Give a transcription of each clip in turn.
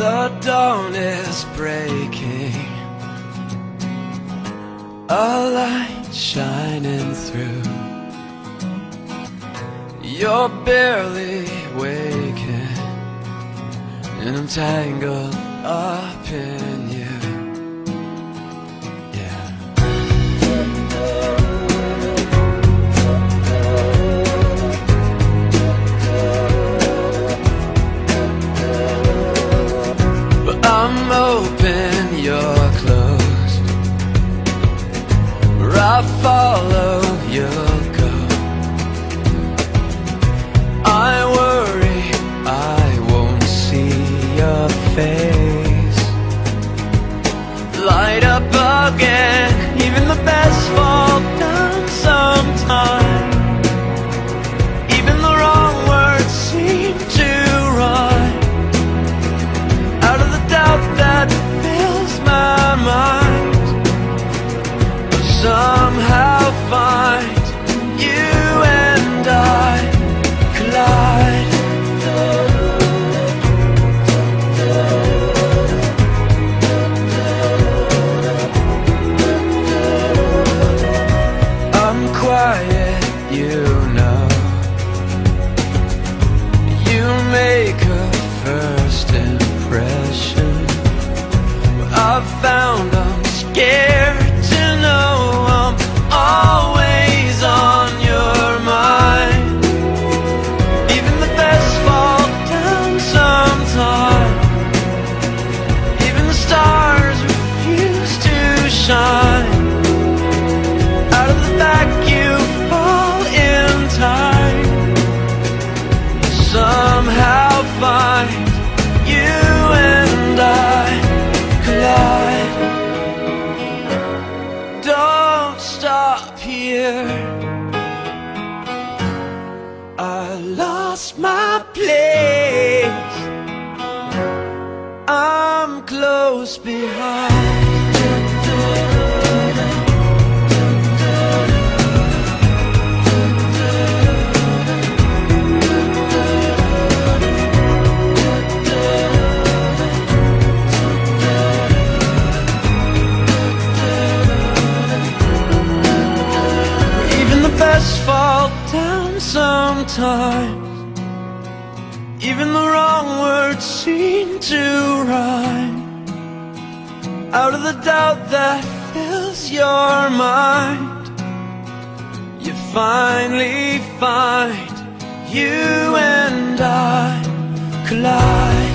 The dawn is breaking, a light shining through. You're barely waking, and I'm tangled up in you. I'm open, you're closed, where I follow, you'll go. I worry I won't see your face light up again. Even the best fall down sometime. Even the wrong words seem to rhyme. Out of the doubt that fills my mind, but somehow find you and I collide. I'm quiet, you know. You make a first impression. I've found I'm scared to know I'm always on your mind. Even the best fall down sometime. Even the stars refuse to shine. Out of the back you fall in time. You somehow find you and I collide. Don't stop here. I lost my place. I'm close behind. Fall down sometimes. Even the wrong words seem to rhyme. Out of the doubt that fills your mind, you finally find you and I collide.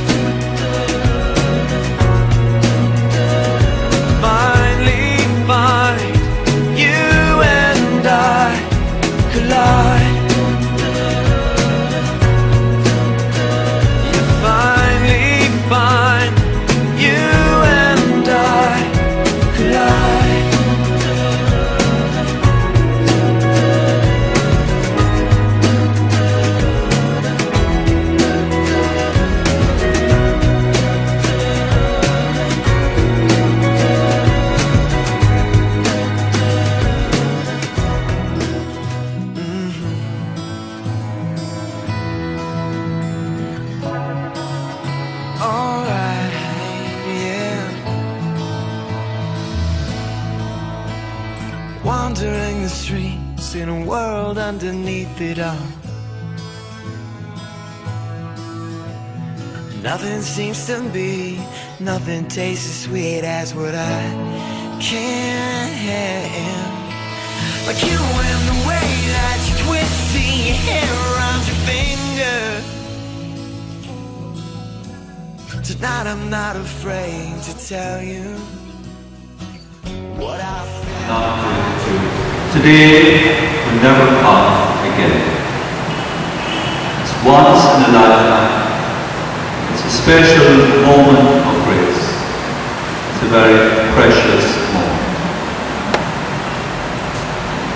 Finally find you and I collide. Collide. You finally find you and I collide. Wandering the streets in a world underneath it all. Nothing seems to be, nothing tastes as sweet as what I can have. Like you and the way that you twist your hair around your finger. Tonight I'm not afraid to tell you what I feel. Today will never come again. It's once in a lifetime. It's a special moment of grace. It's a very precious moment.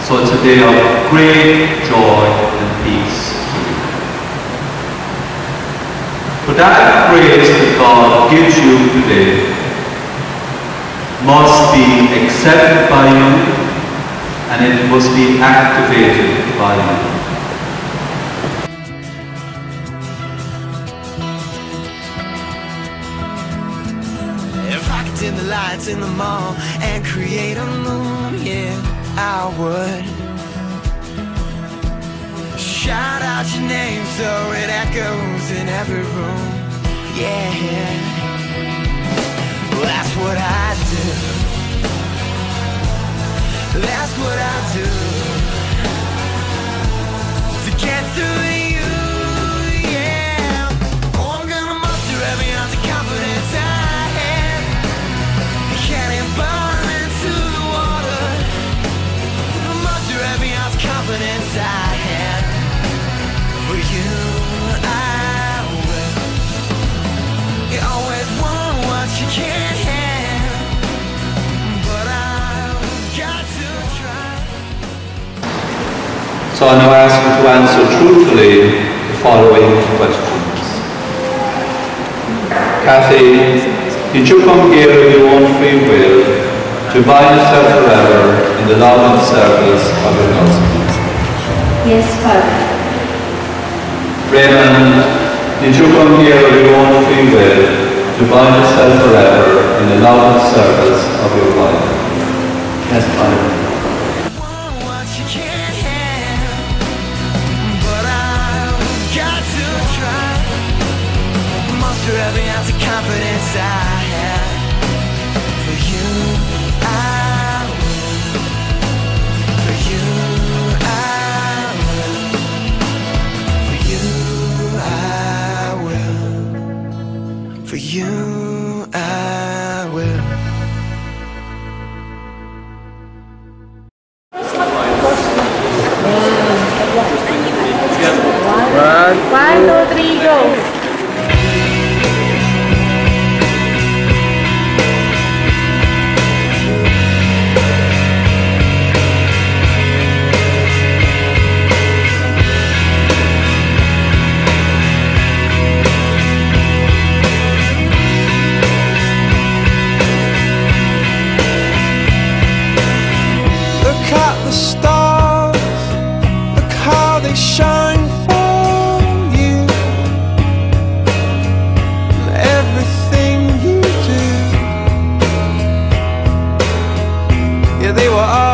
So it's a day of great joy and peace for you. For that grace that God gives you today must be accepted by you, and it must be activated by you. rides in the mall and create a moon, yeah, I would. Shout out your name so it echoes in every room, yeah. Well, that's what I do. That's what I do. Get through to you, yeah. Oh, I'm gonna muster every ounce of confidence I have. I can't burn into the water. Muster every ounce of confidence I have. For you, I will. You always want what you can't have, but I've got to try. So I now ask you to answer truthfully the following questions. Kathy, did you come here of your own free will to bind yourself forever in the love and service of your husband? Yes, Father. Raymond, did you come here of your own free will to bind yourself forever in the love and service of your wife? Yes, Father. Every ounce of confidence I have, for you I will, for you I will, for you I will, for you I will. One, two, three, go. They were all